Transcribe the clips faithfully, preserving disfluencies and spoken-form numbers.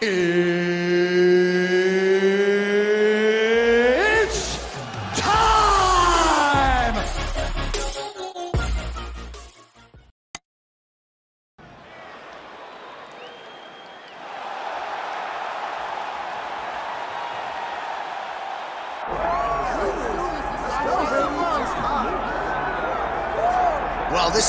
It's time! Well, this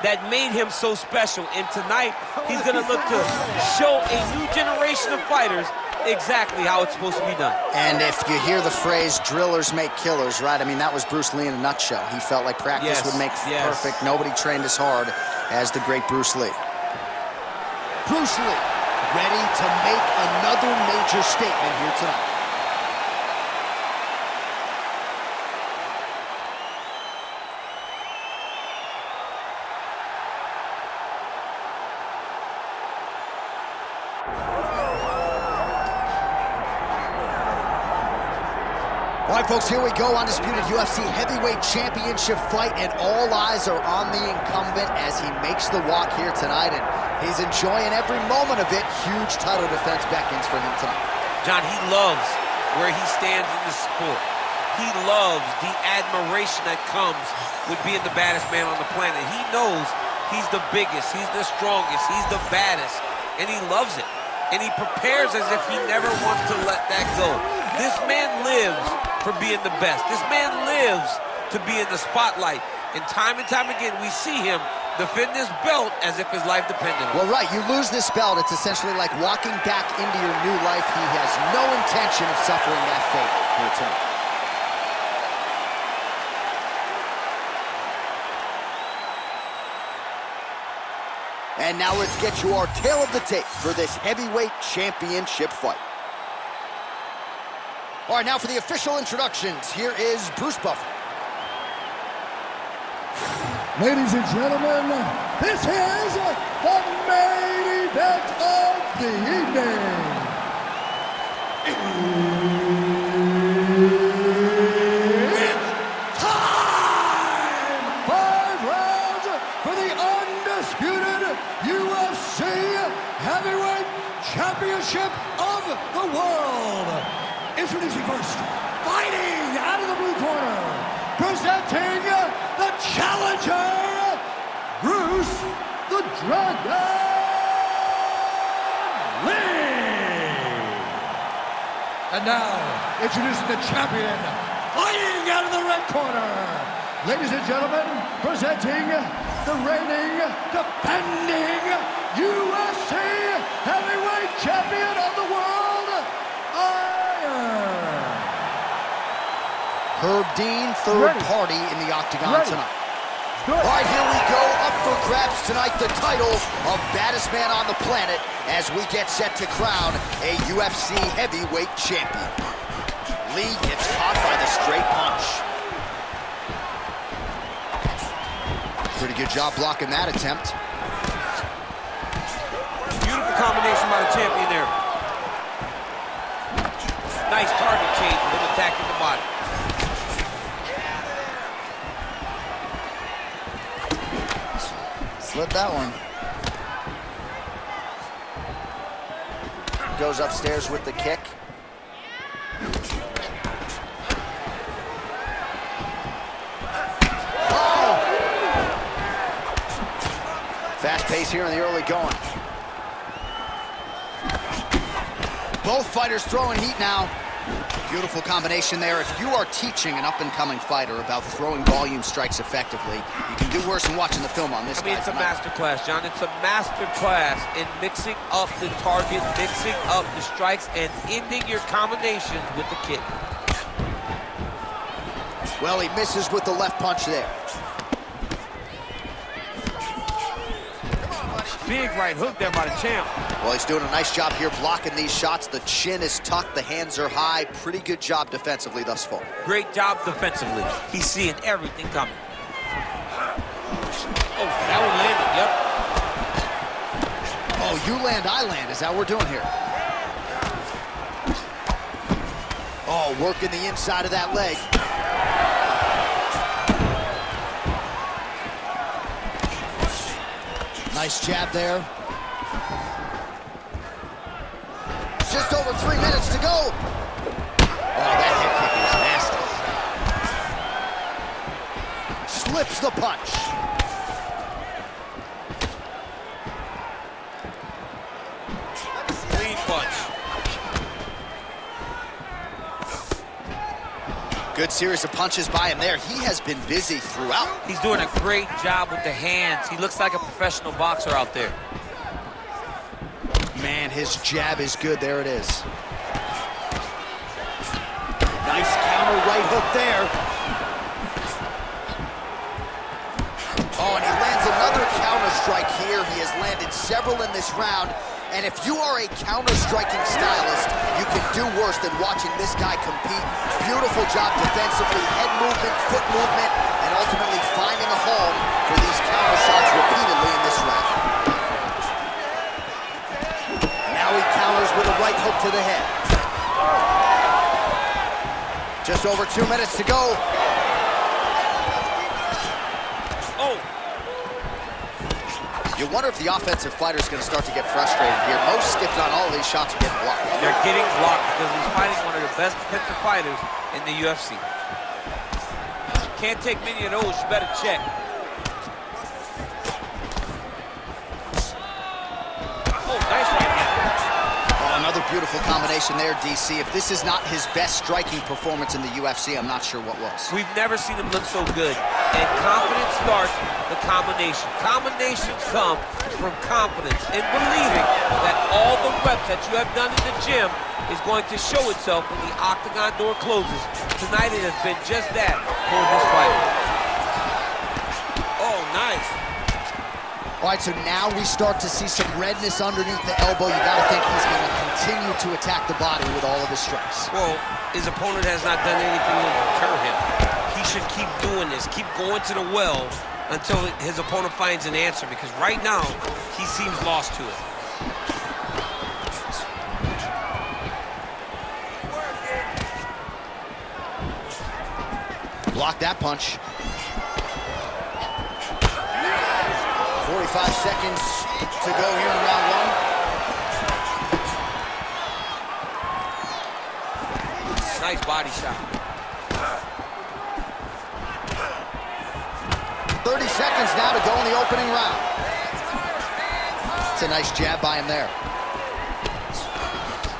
that made him so special. And tonight, he's gonna look to show a new generation of fighters exactly how it's supposed to be done. And if you hear the phrase, drillers make killers, right? I mean, that was Bruce Lee in a nutshell. He felt like practice yes, would make yes. perfect. Nobody trained as hard as the great Bruce Lee. Bruce Lee, ready to make another major statement here tonight. All right, folks, here we go. Undisputed U F C Heavyweight Championship fight, and all eyes are on the incumbent as he makes the walk here tonight, and he's enjoying every moment of it. Huge title defense beckons for him tonight. John, he loves where he stands in the sport. He loves the admiration that comes with being the baddest man on the planet. He knows he's the biggest, he's the strongest, he's the baddest, and he loves it. And he prepares as if he never wants to let that go. This man lives for being the best. This man lives to be in the spotlight. And time and time again, we see him defend this belt as if his life depended on it. Well, right, you lose this belt, it's essentially like walking back into your new life. He has no intention of suffering that fate here tonight. And now let's get you our tale of the tape for this heavyweight championship fight. All right, now for the official introductions, here is Bruce Buffer. Ladies and gentlemen, this is the main event of the evening. It's time! Five rounds for the undisputed U F C Heavyweight Championship of the World. Introducing first, fighting out of the blue corner, presenting the challenger, Bruce the Dragon Lee. And now, introducing the champion, fighting out of the red corner, ladies and gentlemen, presenting the reigning, defending U F C Heavyweight Champion of the World, Herb Dean, third Ready. party in the octagon Ready. tonight. Good. All right, here we go. Up for grabs tonight, the title of baddest man on the planet as we get set to crown a U F C heavyweight champion. Lee gets caught by the straight punch. Pretty good job blocking that attempt. Beautiful combination by the champion there. Nice target change from attacking the body. Slip that one. Goes upstairs with the kick. Oh! Fast pace here in the early going. Both fighters throwing heat now. Beautiful combination there. If you are teaching an up-and-coming fighter about throwing volume strikes effectively, you can do worse than watching the film on this. I mean, it's a masterclass, John. It's a masterclass in mixing up the target, mixing up the strikes, and ending your combinations with the kick. Well, he misses with the left punch there. Big right hook there by the champ. Well, he's doing a nice job here blocking these shots. The chin is tucked, the hands are high. Pretty good job defensively thus far. Great job defensively. He's seeing everything coming. Oh, that one landed, yep. Oh, you land, I land, is that what we're doing here? Oh, working the inside of that leg. Nice jab there. Just over three minutes to go. Oh, that hip kick is nasty. Slips the punch. Clean punch. Good series of punches by him there. He has been busy throughout. He's doing a great job with the hands. He looks like a professional boxer out there. Man, his jab is good. There it is. Nice counter right hook there. Oh, and he lands another counter strike here. He has landed several in this round. And if you are a counter-striking stylist, you can do worse than watching this guy compete. Beautiful job defensively, head movement, foot movement, and ultimately finding a home for these counter shots repeatedly in this round. With a right hook to the head. Just over two minutes to go. Oh! You wonder if the offensive fighter is going to start to get frustrated here. Most, if not all, of these shots are getting blocked. They're getting blocked because he's fighting one of the best defensive fighters in the U F C. Can't take many of those. You better check. Beautiful combination there, D C. If this is not his best striking performance in the U F C, I'm not sure what was. We've never seen him look so good. And confidence starts with combination. Combinations come from confidence and believing that all the reps that you have done in the gym is going to show itself when the octagon door closes. Tonight it has been just that for this fight. Oh, nice. All right, so now we start to see some redness underneath the elbow. You gotta think he's gonna continue to attack the body with all of his strikes. Well, his opponent has not done anything to deter him. He should keep doing this, keep going to the well until his opponent finds an answer, because right now, he seems lost to it. Block that punch. forty-five seconds to go here in round one. Nice body shot. thirty seconds now to go in the opening round. It's a nice jab by him there.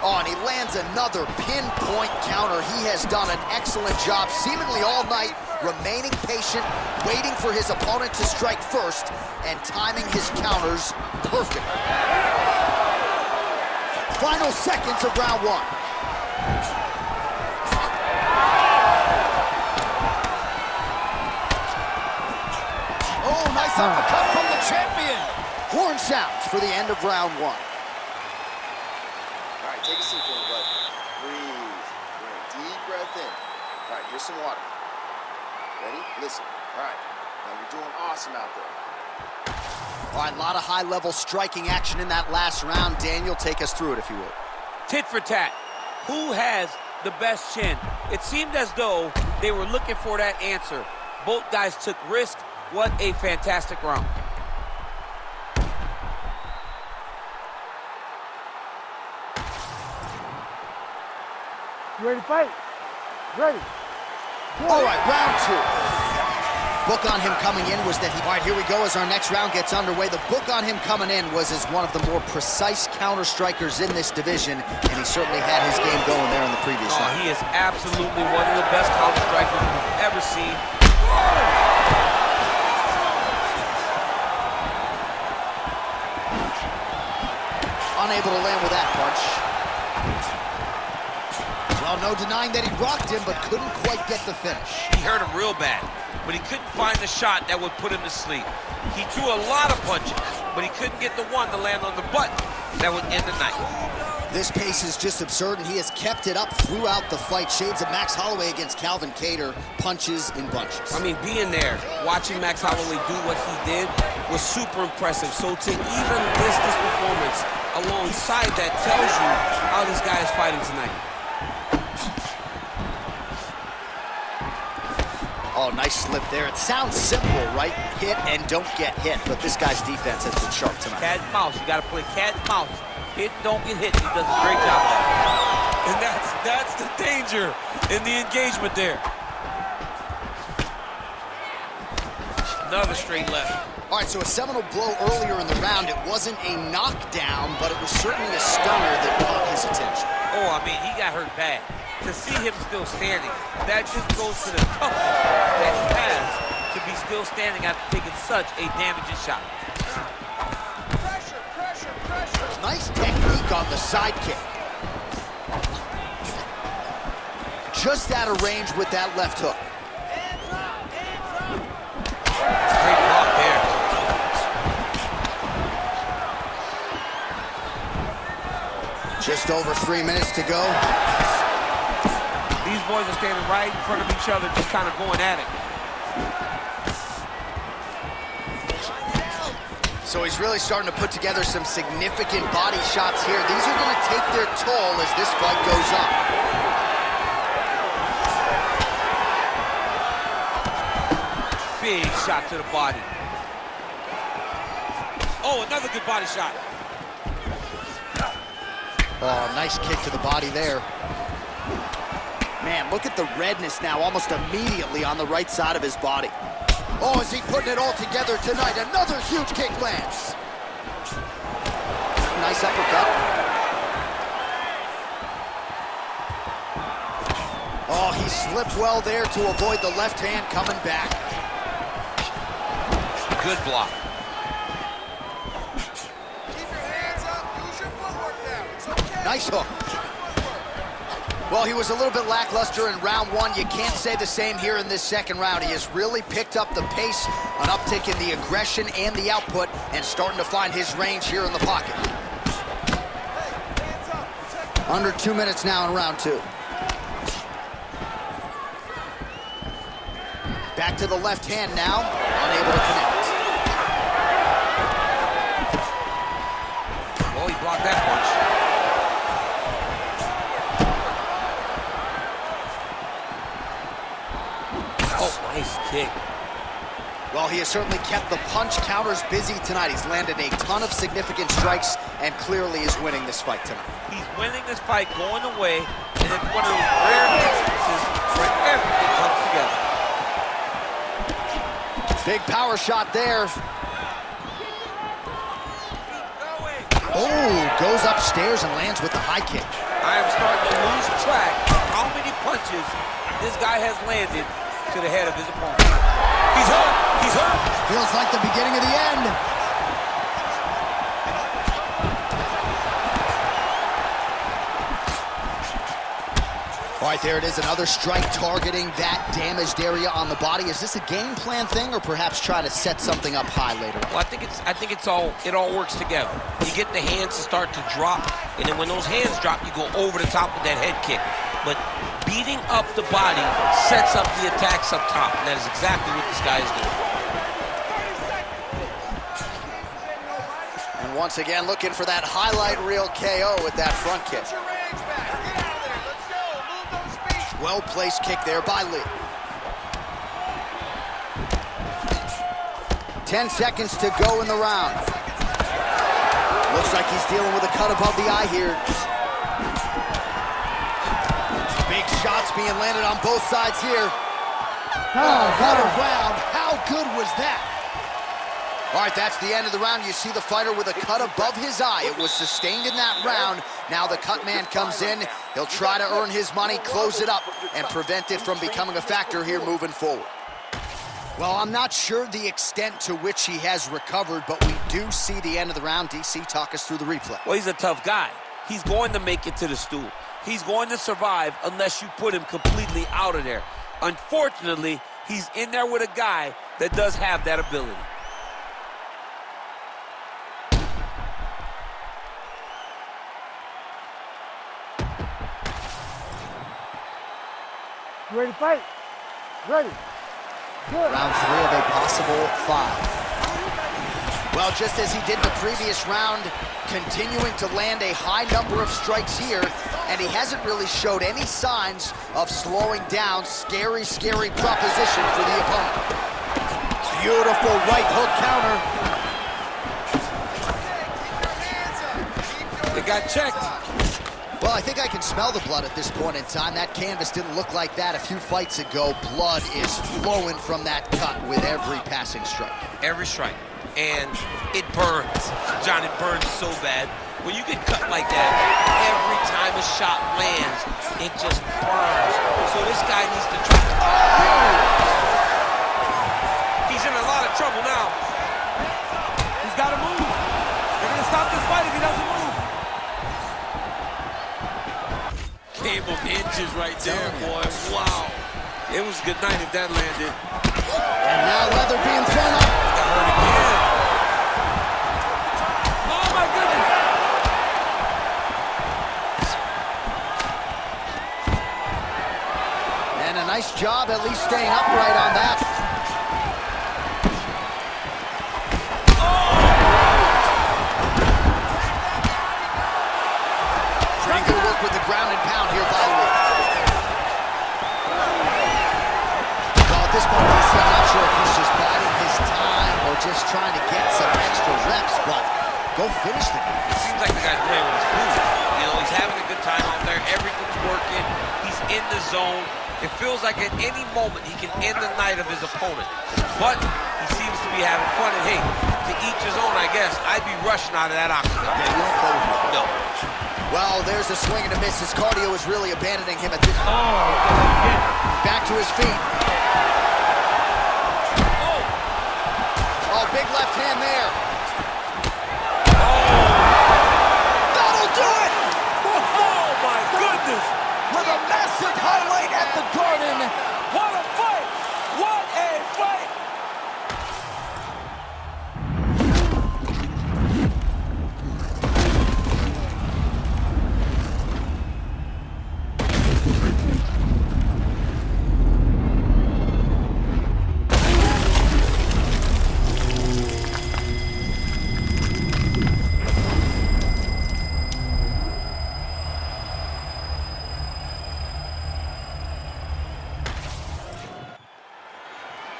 Oh, and he lands another pinpoint counter. He has done an excellent job seemingly all night, remaining patient, waiting for his opponent to strike first, and timing his counters perfect. Final seconds of round one. Oh, nice uppercut from the champion. Horn sounds for the end of round one. All right, take a seat for me, bud. Breathe. Deep breath in. All right, here's some water. Ready? Listen. All right. Now you're doing awesome out there. All right, a lot of high-level striking action in that last round. Daniel, take us through it, if you would. Tit for tat. Who has the best chin? It seemed as though they were looking for that answer. Both guys took risk. What a fantastic round. You ready to fight? Ready. All right, round two. Book on him coming in was that he... All right, here we go as our next round gets underway. The book on him coming in was as one of the more precise counter-strikers in this division, and he certainly had his game going there in the previous round. Oh, he is absolutely one of the best counter-strikers we've ever seen. Unable to land with that punch. No denying that he rocked him, but couldn't quite get the finish. He hurt him real bad, but he couldn't find the shot that would put him to sleep. He threw a lot of punches, but he couldn't get the one to land on the button that would end the night. This pace is just absurd, and he has kept it up throughout the fight. Shades of Max Holloway against Calvin Cater, punches in bunches. I mean, being there, watching Max Holloway do what he did was super impressive. So to even list this performance alongside that tells you how this guy is fighting tonight. Oh, nice slip there. It sounds simple, right? Hit and don't get hit, but this guy's defense has been sharp tonight. Cat and mouse. You got to play cat and mouse. Hit, don't get hit. He does a great job of that. And that's, that's the danger in the engagement there. Another straight left. All right, so a seminal blow earlier in the round. It wasn't a knockdown, but it was certainly a stunner that caught his attention. Oh, I mean, he got hurt bad. To see him still standing, that just goes to the toughness that he has to be still standing after taking such a damaging shot. Pressure, pressure, pressure. Nice technique on the sidekick. Just out of range with that left hook. Hands up, hands up. Great block there. Just over three minutes to go. These boys are standing right in front of each other, just kind of going at it. So he's really starting to put together some significant body shots here. These are going to take their toll as this fight goes on. Big shot to the body. Oh, another good body shot. Oh, nice kick to the body there. Man, look at the redness now, almost immediately on the right side of his body. Oh, is he putting it all together tonight? Another huge kick lands. Nice uppercut. Oh, he slipped well there to avoid the left hand coming back. Good block. Keep your hands up, use your footwork now. It's okay. Nice hook. Well, he was a little bit lackluster in round one. You can't say the same here in this second round. He has really picked up the pace, an uptick in the aggression and the output, and starting to find his range here in the pocket. Hey, hands up. Under two minutes now in round two. Back to the left hand now, unable to connect. Well, he blocked that punch. Nice kick. Well, he has certainly kept the punch counters busy tonight. He's landed a ton of significant strikes and clearly is winning this fight tonight. He's winning this fight going away, and it's one of those rare instances where everything comes together. Big power shot there. Oh, goes upstairs and lands with the high kick. I am starting to lose track of how many punches this guy has landed to the head of his opponent. He's hurt, he's hurt. Feels like the beginning of the end. All right, there it is, another strike targeting that damaged area on the body. Is this a game plan thing, or perhaps try to set something up high later? Well, I think it's, I think it's all, it all works together. You get the hands to start to drop, and then when those hands drop, you go over the top with that head kick. But beating up the body sets up the attacks up top, and that is exactly what this guy is doing. And once again, looking for that highlight reel K O with that front kick. Well-placed kick there by Lee. Ten seconds to go in the round. Looks like he's dealing with a cut above the eye here. Big shots being landed on both sides here. Oh, what a round. How good was that? All right, that's the end of the round. You see the fighter with a cut above his eye. It was sustained in that round. Now the cut man comes in. He'll try to earn his money, close it up, and prevent it from becoming a factor here moving forward. Well, I'm not sure the extent to which he has recovered, but we do see the end of the round. D C, talk us through the replay. Well, he's a tough guy. He's going to make it to the stool. He's going to survive unless you put him completely out of there. Unfortunately, he's in there with a guy that does have that ability. You ready to fight? Ready. Good. Round three of a possible five. Well, just as he did the previous round, continuing to land a high number of strikes here, and he hasn't really showed any signs of slowing down. Scary, scary proposition for the opponent. Beautiful right hook counter. It got checked. Well, I think I can smell the blood at this point in time. That canvas didn't look like that a few fights ago. Blood is flowing from that cut with every passing strike. Every strike. And it burns. John, it burns so bad. When you get cut like that, every time a shot lands, it just burns. So this guy needs to try to... He's in a lot of trouble now. He's got to move. They're going to stop this fight if he doesn't move. Game of inches right there, boy. Wow. It was a good night if that landed. And now Leatherby in front of him. Got hurt again. Oh, my goodness. And a nice job at least staying upright on that. With the ground and pound here by Lee. Well, at this point, Bruce Lee, I'm not sure if he's just biding his time or just trying to get some extra reps, but go finish the game. It seems like the guy's playing with his food. You know, he's having a good time out there. Everything's working. He's in the zone. It feels like at any moment he can end the night of his opponent. But he seems to be having fun. And, hey, to each his own, I guess. I'd be rushing out of that octagon. Yeah, you don't play with him. No. Well, there's a swing and a miss. His cardio is really abandoning him at this point. Oh, again. Back to his feet. Oh. Oh, big left hand there. Oh. That'll do it! Oh, my goodness! With a massive highlight at the Garden. What a fight! What a fight!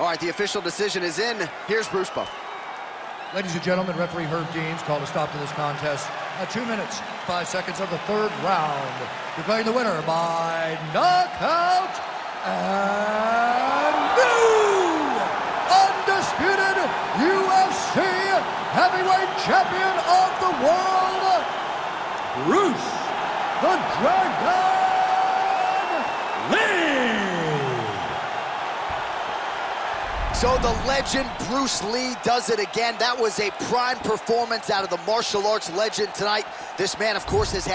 All right, the official decision is in. Here's Bruce Buff. Ladies and gentlemen, referee Herb Dean's called a stop to this contest at two minutes, five seconds of the third round. Declaring the winner by knockout and new undisputed U F C heavyweight champion of the world, Bruce the Dragon Lee. So the legend Bruce Lee does it again. That was a prime performance out of the martial arts legend tonight. This man, of course, has had